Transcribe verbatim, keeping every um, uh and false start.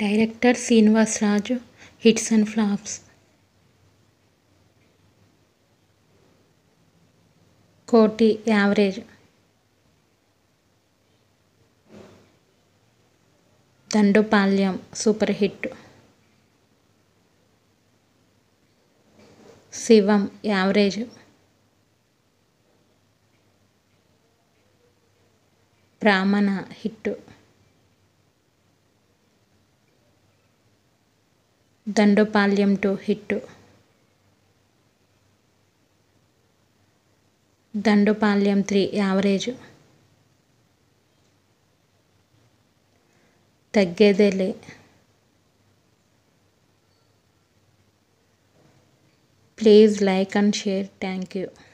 Director Srinivasaraju hits and flops, Koti average, Dandupalyam super hit, Shivam average, Pramana hit, Dandupalyam two hit, Dandupalya three average, Taggedele, please like and share, thank you.